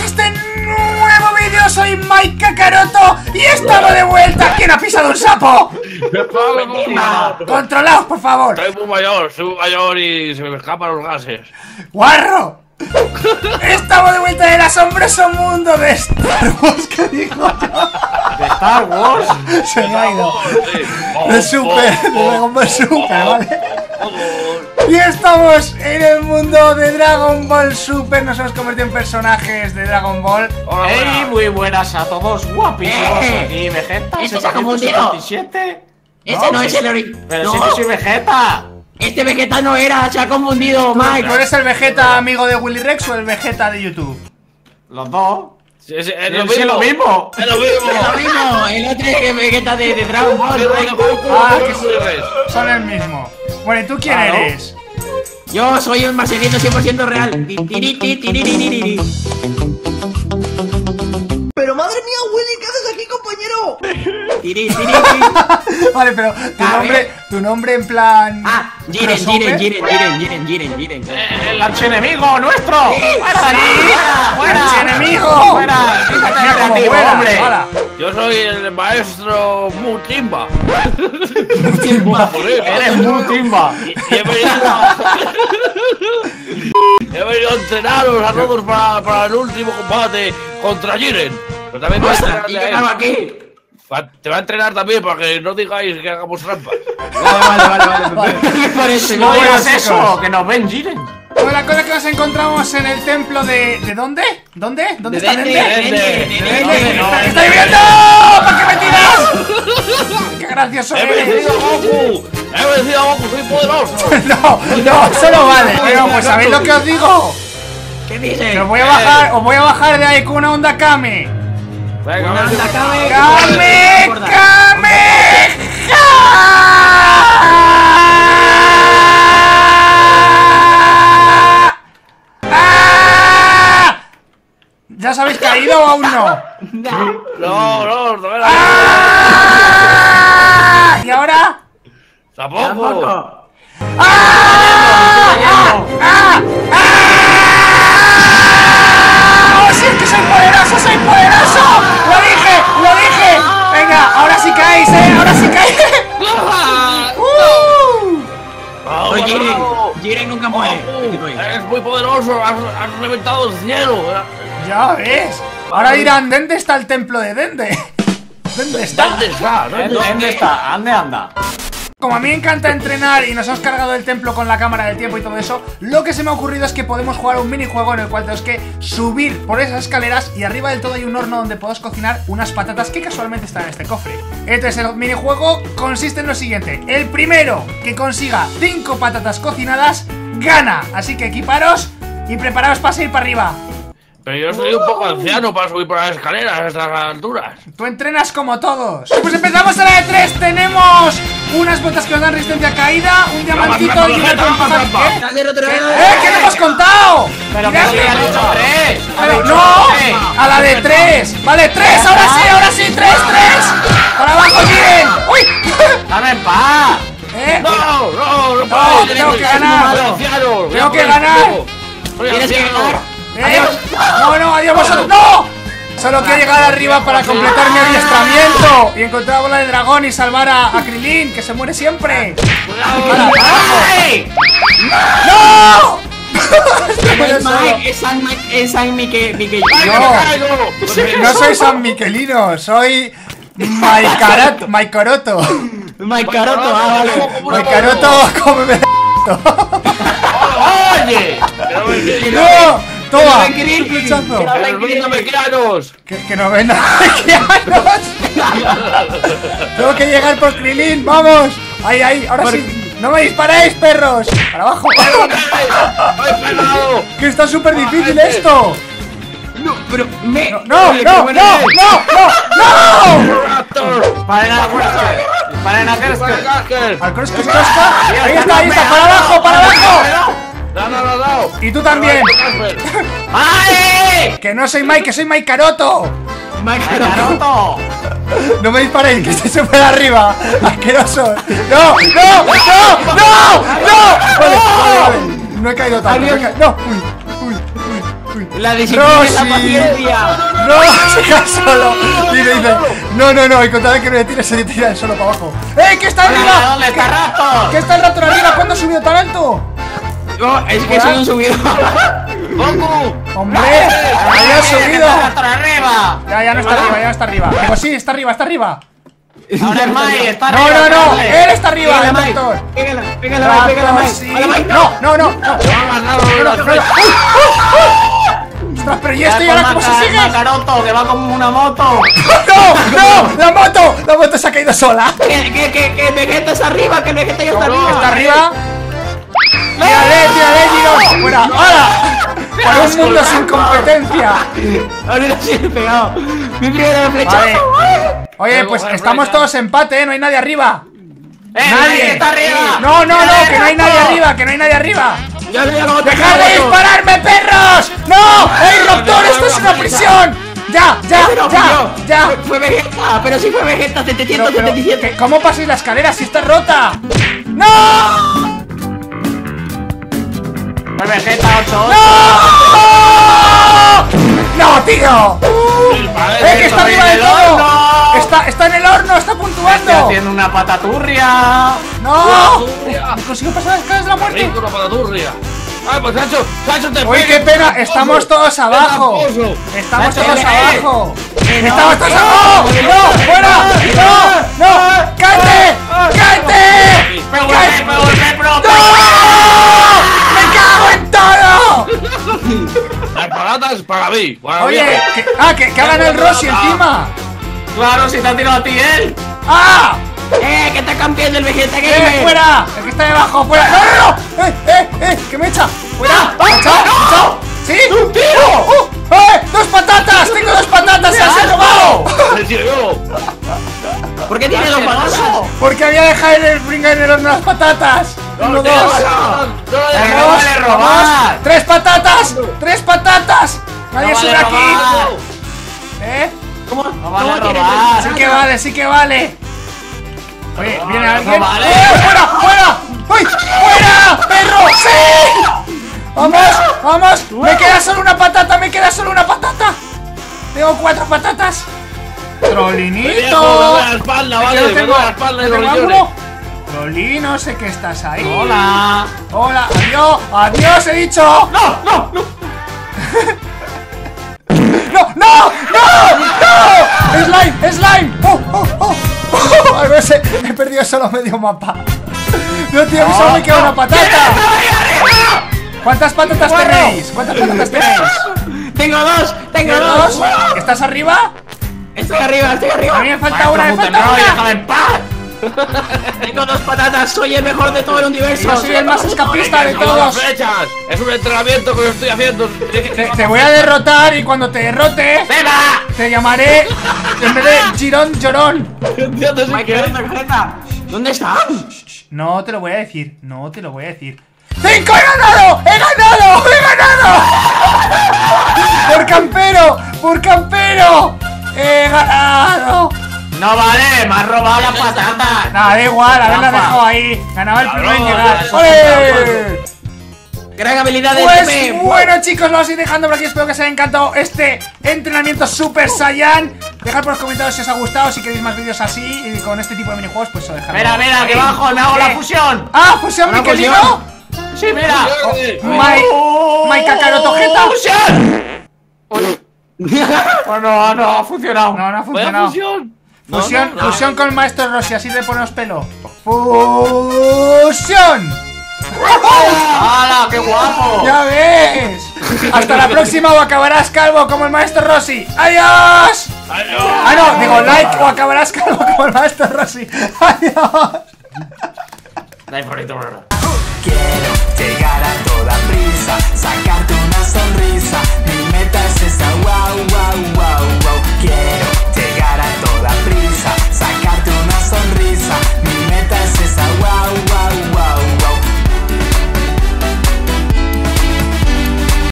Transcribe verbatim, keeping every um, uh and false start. a este nuevo vídeo. Soy Mikecaroto y estamos de vuelta. ¿Quién ha pisado un sapo? Controlaos, por favor. Soy muy mayor, soy muy mayor y se me escapan los gases. ¡Guarro! Estamos de vuelta en el asombroso mundo de Star Wars, que digo yo. ¿De Star Wars? Se me ha ido. De Super, de Dragon Ball Super, ¿vale? Y estamos en el mundo de Dragon Ball Super. Nos hemos convertido en personajes de Dragon Ball. Hola, ¡Ey! Buenas. Muy buenas a todos, guapísimos. Eh. Aquí, Vegeta. ¿Este es como un tío? Este no es el original. Pero si no soy Vegeta. Este Vegeta no era, se ha confundido, Mike. ¿Tú eres el Vegeta amigo de Willy Rex o el Vegeta de YouTube? Los dos. Sí, es, es, lo sí, es lo mismo. Es lo mismo. Es lo mismo. El otro es el Vegeta de, de Dragon Ball. Ah, que son, son el mismo. Bueno, ¿y tú quién claro. eres? Yo soy un marcelito cien por ciento real. Pero madre mía, Willy, ¿qué haces aquí, compañero? Vale, pero tu a nombre, ver. tu nombre en plan... Ah, Jiren, Jiren, Jiren, Jiren, Jiren, Jiren, Jiren. Eh, el archienemigo nuestro. Sí, ¡Fuera, fuera! ¡Fuera! ¡Archienemigo! ¡Fuera! ¡Fíjate fuera, hombre! Fuera. Yo soy el maestro Mutimba. Mutimba. Eres Mutimba. Y, y he venido... He venido a entrenaros a todos para, para el último combate contra Jiren. Pero también voy a entrenar a él. Te va a entrenar también para que no digáis que hagamos trampas. Vale, vale, vale, vale. ¿Qué parece? No digas eso, que nos ven Jiren. Bueno, la cosa es que nos encontramos en el templo de... ¿De dónde? ¿Dónde? ¿Dónde está Dende? ¡Estáis viendo! ¿Para qué me tiras? ¡Qué gracioso eres! ¡He vencido a Goku! ¡He vencido a Goku! ¡Soy poderoso! No, no, eso no vale. Pero pues ¿sabéis lo que os digo? ¿Qué dices? Os voy a bajar, os voy a bajar de ahí con una onda Kame. Venga, una onda Kame. ¡Kame! ¡Kame! ¿Ya os habéis caído o aún no? No, no, no. ¿Y ahora? Tampoco. ¡Sí, es que soy poderoso, soy poderoso! ¡Lo dije, lo dije! Venga, ahora sí caéis, eh, ahora sí caéis. ¡Uh! Oye, Jiren, Jiren nunca muere. Eres muy poderoso, has, has reventado el cielo. Ya ves. Ahora dirán, ¿dónde está el templo de Dende? ¿Dónde está? ¿Dónde está? ¿Dónde está? ¿Dónde anda? Como a mí me encanta entrenar y nos hemos cargado el templo con la cámara del tiempo y todo eso, lo que se me ha ocurrido es que podemos jugar un minijuego en el cual tenemos que subir por esas escaleras y arriba del todo hay un horno donde podemos cocinar unas patatas que casualmente están en este cofre. Entonces el minijuego consiste en lo siguiente: el primero que consiga cinco patatas cocinadas gana. Así que equiparos y preparaos para seguir para arriba. Pero yo estoy un poco anciano para subir por las escaleras a estas alturas. Tú entrenas como todos. Pues empezamos a la de tres. Tenemos unas botas que nos dan resistencia a caída, un diamantito y un empujón. ¿Qué? ¿Eh? ¿Qué te hemos contado? Pero que había dicho tres. Pero no, a la de tres. Vale, tres, ahora sí, ahora sí, tres, tres. Para abajo, Jiren. Uy. Dame en paz. ¿Eh? No, no, no puedo. Tengo que ganar. Tengo que ganar. Tienes que ganar. ¿Eh? No, no, adiós vosotros, no. Solo quiero llegar arriba para completar mi adiestramiento y encontrar la bola de dragón y salvar a, a Krillin, que se muere siempre. ¡No! Es San Mike, es San Mike. No, no soy San Miquelino, soy Maikaroto. Maikaroto, Maikaroto, ah, vale. Maikaroto, cómeme. Oye, no. Toma, que nos ven luchando. Que nos ven namequianos. Tengo que llegar por Krillin, vamos. Ahí, ahí, ahora por... sí. No me disparéis, perros. Para abajo. Que está súper difícil esto. No, pero me... No, no, no, no, no, no, no. Paren a Paren a Al cross, cross, cross. Ahí está, ahí está, para abajo, para abajo. No, no, no, no. Y tú también. ¡Ay! Que no soy Mike, que soy Mikecaroto. Mikecaroto. No me disparéis, que estoy súper arriba. Asqueroso. No, no, no, no, no. Vale, vale, vale. No he caído tanto. No, he ca... no. Uy, uy, uy. La disciplina Rossi. Y la paciencia. Rossi cae solo. Y le dice, no, no, no, y con tal que no le tires, se le tira solo para abajo. ¡Eh, que está arriba! ¿Dónde está el rato? ¿Qué está el rato arriba? ¿Cuándo ha subido tan alto? No, es que soy un subido. ¡Goku! ¡Hombre! ¡Ya ha subido! Ya, ya no está arriba, ya no está arriba. Pues sí, está arriba, está arriba. Ahora es Mike, está arriba. No, no, no, él está arriba, el doctor. Pégale, pégale, pégale, Mike. No, no, no. Ostras, pero ¿y esto y ahora cómo se sigue? Maikaroto, que va como una moto. ¡No, no! ¡La moto! ¡La moto se ha caído sola! Que, que, que, que Vegetto es arriba, que Vegetto ya está arriba. Está arriba. ¡Tírale, tírale, tiro! ¡Fuera! ¡Hala! ¡Para un mundo sin competencia! Ahorita sí he pegado. ¡Mi primera flechazo! Oye, pues estamos todos empate, ¿eh? No hay nadie arriba. ¡Eh, nadie está arriba! No, no, no, que no hay nadie arriba, que no hay nadie arriba. ¡Dejad de dispararme, perros! ¡No! ¡Ey, Raptor, esto es una prisión! Ya, ya, no, ya, yo. ya. Fue, fue Vegeta, pero sí fue Vegeta setecientos setenta y siete. No, ¿cómo pasáis la escalera si está rota? ¡No! Fue Vegeta ocho. ¡No! ¡No, tío! Uh, ¡Eh, que está arriba del todo! Está, está en el horno, está puntuando. Está haciendo una pataturria. ¡No! ¡No consigo pasar las escaleras de la muerte! Rico, una pataturria. Ay, pues Sancho, Sancho te Oye, qué pena, estamos todos abajo. Estamos todos abajo. Estamos todos abajo. No, fuera. No, no. ¡Cante! ¡Cante! Me volví, me volví pronto. ¡Me cago en todo! Las patatas para mí. Oye, ah, que hagan el Rossi encima. Claro, si te han tirado a ti él. ¡Ah! ¡Eh! ¡Que está campeón del Vegeta Gamer! ¡Eh! ¡Fuera! ¡El que está debajo! ¡Fuera! ¡No, no, no! ¡Eh! ¡Eh! ¡Eh! ¡Que me echa! ¡Fuera! ¡Ah! ¡Chao! ¡Chao! ¡Sí! ¡Un tiro! ¡Oh! ¡Oh! ¡Eh! ¡Dos patatas! ¡Tengo dos patatas! ¡Se las he robado! ¿Por qué tiene dos patatas? Porque había dejado el brincar en el horno las patatas. ¡Uno, dos! ¡Le robas! ¡Tres patatas! ¡Tres patatas! ¡Nadie sube aquí! ¿Eh? ¿Cómo? ¡No vale robar! ¡Sí que vale! ¡Sí que vale! Oye, viene alguien. Vale. ¡Eh, fuera! ¡Fuera! ¡Uy! ¡Fuera! ¡Perro! ¡Sí! ¡Vamos! ¡Vamos! ¡Me queda solo una patata! ¡Me queda solo una patata! Tengo cuatro patatas. ¡Trolinito! La espalda, vale, no tengo la espalda de los Trolino, sé que estás ahí. ¡Hola! ¡Hola! ¡Adiós! ¡Adiós! ¡He dicho! ¡No! ¡No! ¡No! ¡No! ¡No! ¡No! ¡No! ¡Slime! ¡Slime! ¡Oh! ¡Oh! ¡Oh! A ver, he perdido solo medio mapa. No, tío, no, solo me queda una patata. ¿Cuántas patatas tenéis? ¿Cuántas patatas tenéis? Tengo dos, tengo dos. ¿Estás arriba? Estoy arriba, estoy arriba. A mí me falta una, me falta una. Tengo dos patatas, soy el mejor de todo el universo. Soy el más escapista de todos. Es un entrenamiento que yo estoy haciendo. Te voy a derrotar y cuando te derrote, te llamaré en vez de Jirón, Llorón. ¿Dónde está? No te lo voy a decir, no te lo voy a decir. ¡Cinco! ¡He ganado! ¡He ganado! ¡He ganado! ¡Por campero! ¡Por campero! ¡He ganado! ¡No vale! ¡Me has robado las patatas! Nada, da igual, haberla dejado ahí. Ganaba el primero en llegar. ¡Ole! Gran habilidad de Pues este bueno, chicos, lo vamos a ir dejando por aquí. Espero que os haya encantado este entrenamiento Super Saiyan. Dejad por los comentarios si os ha gustado, si queréis más vídeos así y con este tipo de minijuegos, pues os dejaré. Mira, mira, que bajo, me hago la fusión. ¡Ah, fusión, mi querido! ¡Sí, mira! ¡Mikecaroto Jeta! ¡Fusión! No, no ha funcionado. No, no ha funcionado. Fusión, fusión con el maestro Rossi, así le ponemos pelo. ¡Fusión! ¡Hala, qué guapo! ¡Ya ves! Hasta la próxima o acabarás calvo como el maestro Rossi. ¡Adiós! ¡Adiós! Ah, no, digo like o acabarás calvo como el maestro Rossi. ¡Adiós! Like por ahí, quiero llegar a toda prisa, sacarte una sonrisa.